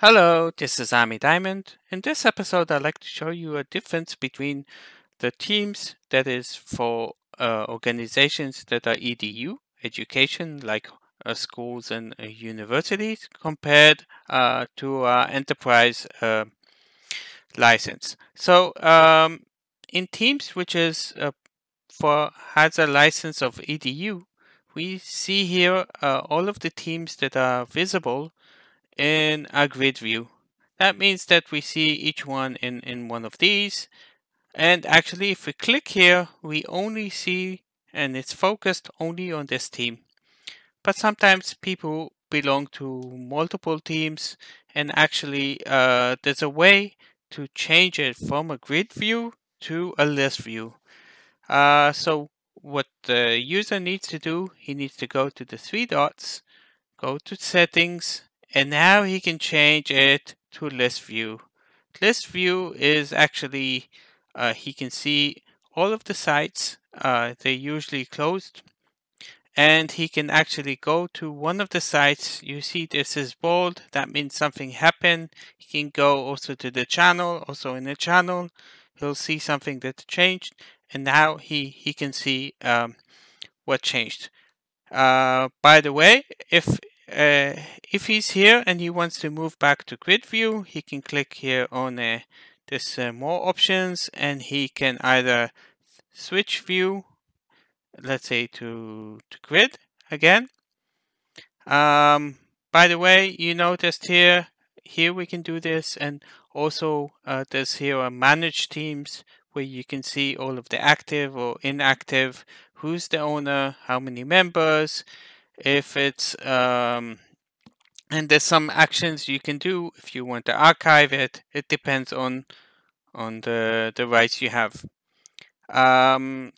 Hello, this is Amy Diamond. In this episode, I'd like to show you a difference between the teams that is for organizations that are EDU, education, like schools and universities, compared to enterprise license. So in Teams, which is has a license of EDU, we see here all of the teams that are visible in a grid view. That means that we see each one in one of these. And actually, if we click here, we only see, and it's focused only on this team. But sometimes people belong to multiple teams, and actually there's a way to change it from a grid view to a list view. So what the user needs to do, he needs to go to the three dots, go to settings, and now he can change it to list view. List view is actually, he can see all of the sites. They're usually closed. And he can actually go to one of the sites. You see this is bold. That means something happened. He can go also to the channel. Also in the channel, he'll see something that changed. And now he can see what changed. By the way, if he's here and he wants to move back to grid view, he can click here on this more options, and he can either switch view, let's say to grid again. By the way, you noticed here we can do this, and also there's here a manage teams where you can see all of the active or inactive, who's the owner, how many members, if it's and there's some actions you can do if you want to archive it. It depends on the rights you have.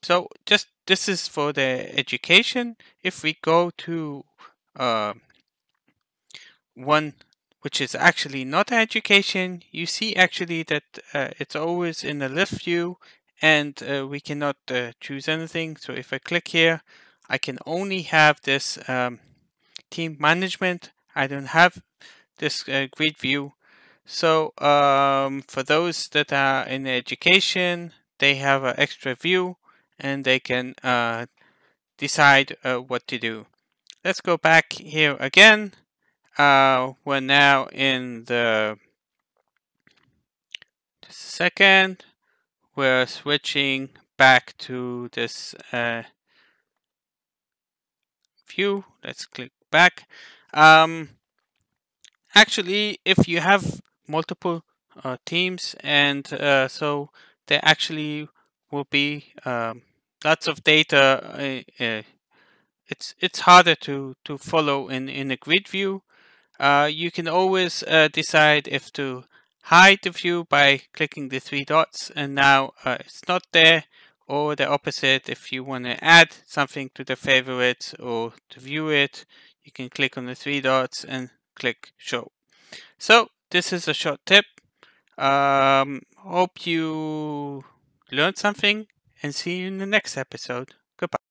So just this is for the education. If we go to one which is actually not education, you see actually that it's always in the list view, and we cannot choose anything. So if I click here, I can only have this team management. I don't have this grid view. So for those that are in education, they have an extra view and they can decide what to do. Let's go back here again. We're now in the just a second. We're switching back to this view. Let's click back. Actually, if you have multiple teams, and so there actually will be lots of data. It's harder to follow in a grid view. You can always decide if to hide the view by clicking the three dots, and now it's not there. Or the opposite, if you want to add something to the favorites or to view it, you can click on the three dots and click show. So this is a short tip. Hope you learned something, and see you in the next episode. Goodbye.